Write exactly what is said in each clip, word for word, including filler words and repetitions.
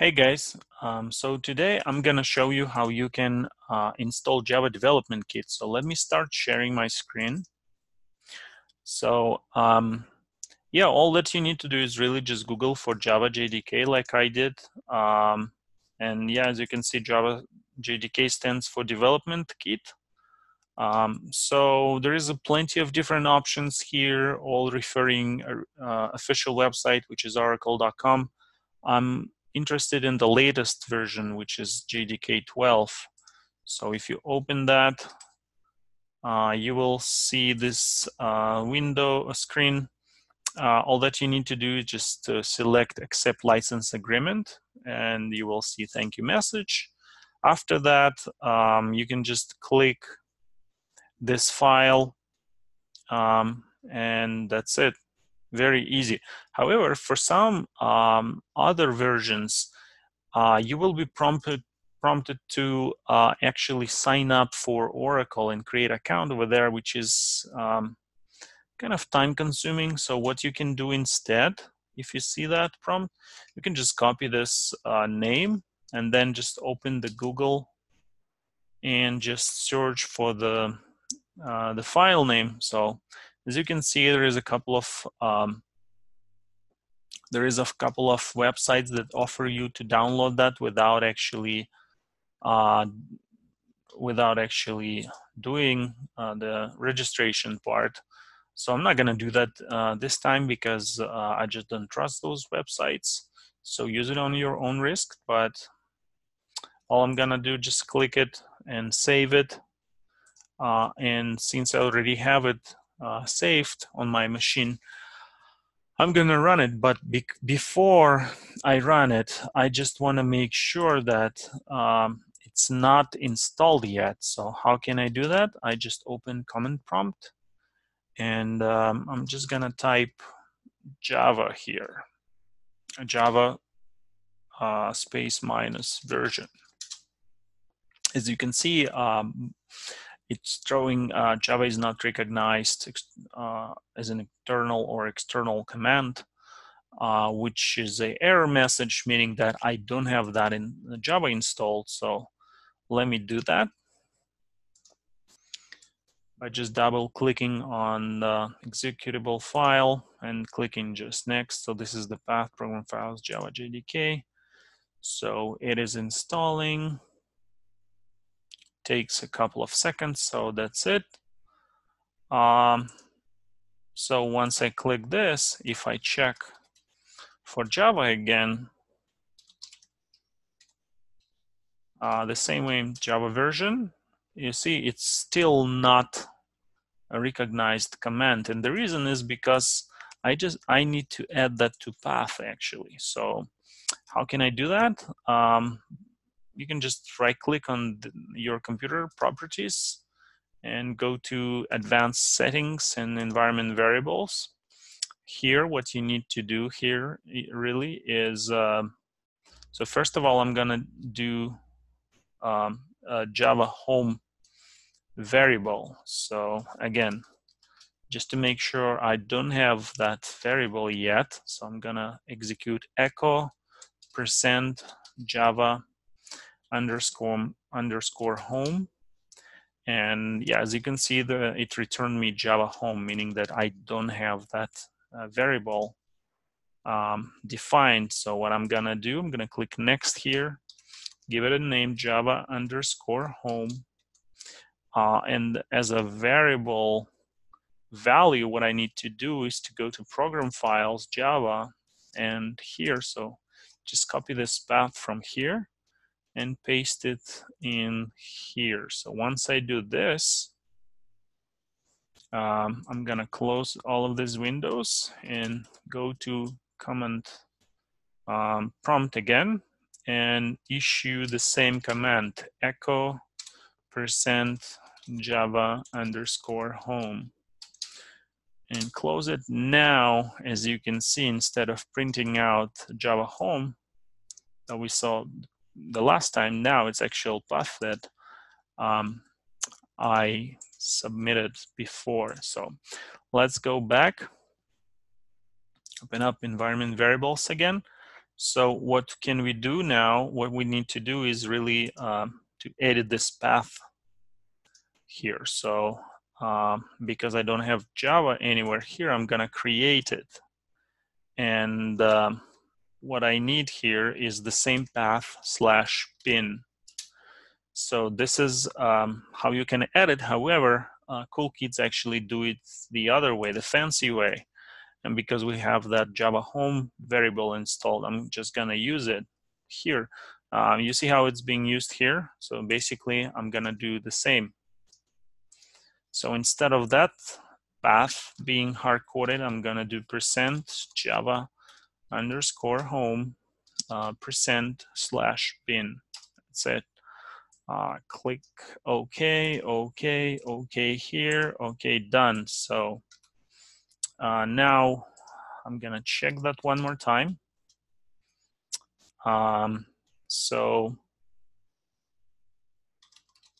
Hey guys, um, so today I'm gonna show you how you can uh, install Java Development Kit. So let me start sharing my screen. So um, yeah, all that you need to do is really just Google for Java J D K like I did. Um, and yeah, as you can see, Java J D K stands for Development Kit. Um, so there is a plenty of different options here, all referring uh, official website, which is oracle dot com. I'm interested in the latest version, which is J D K twelve. So if you open that, uh, you will see this uh, window uh, screen. Uh, all that you need to do is just uh, select Accept License Agreement, and you will see thank you message. After that, um, you can just click this file, um, and that's it. Very easy. However, for some um, other versions, uh, you will be prompted prompted to uh, actually sign up for Oracle and create an account over there, which is um, kind of time consuming. So what you can do instead, if you see that prompt, you can just copy this uh, name and then just open the Google and just search for the uh, the file name. So as you can see, there is a couple of um, there is a couple of websites that offer you to download that without actually uh, without actually doing uh, the registration part. So I'm not going to do that uh, this time because uh, I just don't trust those websites. So use it on your own risk. But all I'm going to do, just click it and save it. Uh, and since I already have it Uh, saved on my machine, I'm gonna run it. But be before I run it, I just want to make sure that um, it's not installed yet. So how can I do that? I just open command prompt, and um, I'm just gonna type Java here, Java uh, space minus version. As you can see, um, it's throwing uh, Java is not recognized uh, as an internal or external command, uh, which is an error message, meaning that I don't have that in Java installed. So let me do that by just double clicking on the executable file and clicking just next. So this is the path program files Java J D K. So it is installing. Takes a couple of seconds, so that's it. Um, so once I click this, if I check for Java again, uh, the same way in Java version, you see it's still not a recognized command, and the reason is because I just I need to add that to path actually. So how can I do that? Um, You can just right-click on the, your computer properties and go to Advanced Settings and Environment Variables. Here, what you need to do here really is, uh, so first of all, I'm gonna do um, a Java Home variable. So again, just to make sure I don't have that variable yet, so I'm gonna execute echo percent Java underscore underscore home, and yeah, as you can see, the it returned me Java home, meaning that I don't have that uh, variable um, defined. So what I'm gonna do, I'm gonna click next here, give it a name Java underscore home, uh, and as a variable value, what I need to do is to go to program files Java, and here, so just copy this path from here and paste it in here. So once I do this, um, I'm gonna close all of these windows and go to command um, prompt again and issue the same command, echo percent Java underscore home, and close it. Now, as you can see, instead of printing out Java home that we saw the last time, now it's actual path that um, I submitted before. So let's go back, open up environment variables again. So what can we do now? What we need to do is really um, to edit this path here. So um, because I don't have Java anywhere here, I'm gonna create it. And um, what I need here is the same path slash pin. So this is um, how you can edit. However, uh, cool kids actually do it the other way, the fancy way. And because we have that Java home variable installed, I'm just gonna use it here. Uh, you see how it's being used here? So basically, I'm gonna do the same. So instead of that path being hard-coded, I'm gonna do percent Java underscore home uh, percent slash bin. That's it. Uh, click OK, OK, OK here, OK, done. So uh, now I'm gonna check that one more time. Um, so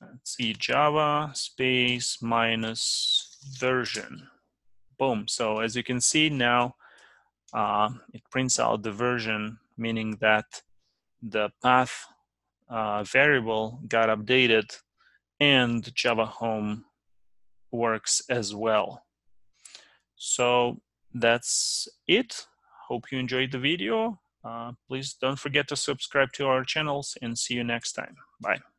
let's see, Java space minus version. Boom. So as you can see now, uh, it prints out the version, meaning that the path Uh, variable got updated and Java Home works as well. So that's it. Hope you enjoyed the video. Uh, please don't forget to subscribe to our channels and see you next time. Bye.